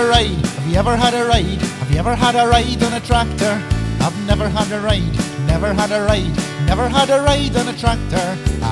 a ride? Have you ever had a ride? Have you ever had a ride on a tractor? I've never had a ride, never had a ride, never had a ride on a tractor.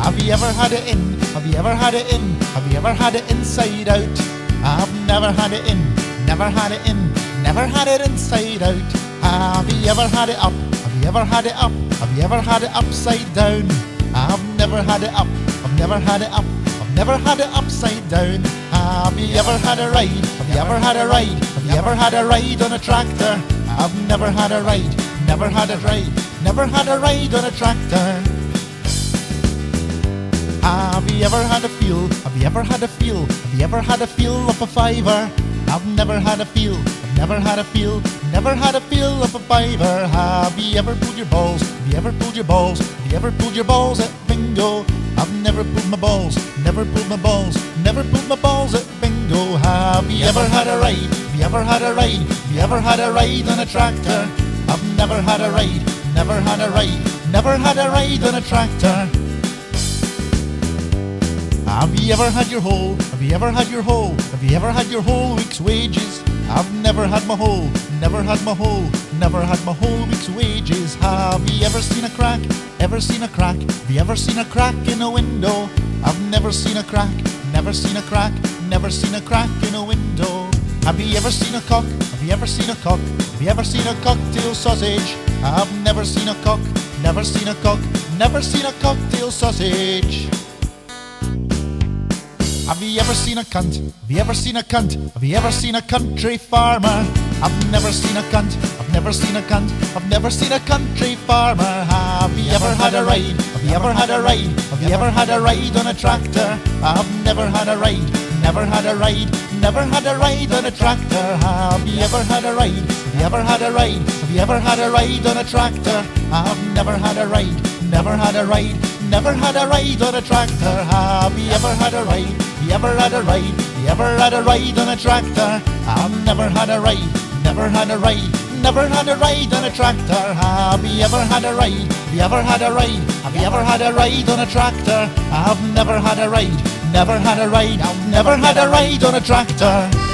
Have you ever had it in? Have you ever had it in? Have you ever had it inside out? I've never had it in, never had it in, never had it inside out. Have you ever had it up? Have you ever had it up? Have you ever had it upside down? I've never had it up, I've never had it up, I've never had it upside down. Have you ever had a ride? Have you ever had a ride? Have you ever had a ride on a tractor? I've never had a ride, never had a ride, never had a ride on a tractor. Have you ever had a feel? Have you ever had a feel? Have you ever had a feel of a fiver? I've never had a feel, I've never had a feel, never had a feel of a fiver. Have you ever pulled your balls? Have you ever pulled your balls? Have you ever pulled your balls at bingo? I've never pulled my balls, never pulled my balls, never pulled my balls at bingo. Have you ever had a ride? Have you ever had a ride? Have you ever had a ride on a tractor? I've never had a ride, never had a ride, never had a ride on a tractor. Have you ever had your hole? Have you ever had your hole? Have you ever had your whole week's wages? I've never had my hole, never had my hole, never had my whole week's wages. Have you ever seen a crack? Ever seen a crack? Have you ever seen a crack in a window? I've never seen a crack, never seen a crack, never seen a crack in a window. Have you ever seen a cock? Have you ever seen a cock? Have you ever seen a cocktail sausage? I've never seen a cock, never seen a cock, never seen a cocktail sausage. Have you ever seen a cunt? Have you ever seen a cunt? Have you ever seen a country farmer? I've never seen a cunt, I've never seen a cunt, I've never seen a country farmer. Have you ever had a ride? Have you ever had a ride? Have you ever had a ride on a tractor? I've never had a ride, never had a ride, never had a ride on a tractor. Have you ever had a ride? Have you ever had a ride? Have you ever had a ride on a tractor? I've never had a ride, never had a ride, never had a ride on a tractor. Have you ever had a ride? You ever had a ride? You ever had a ride on a tractor? I've never had a ride, never had a ride, never had a ride on a tractor. Have you ever had a ride? You ever had a ride? Have you ever had a ride on a tractor? I've never had a ride, never had a ride, I've never had a ride on a tractor.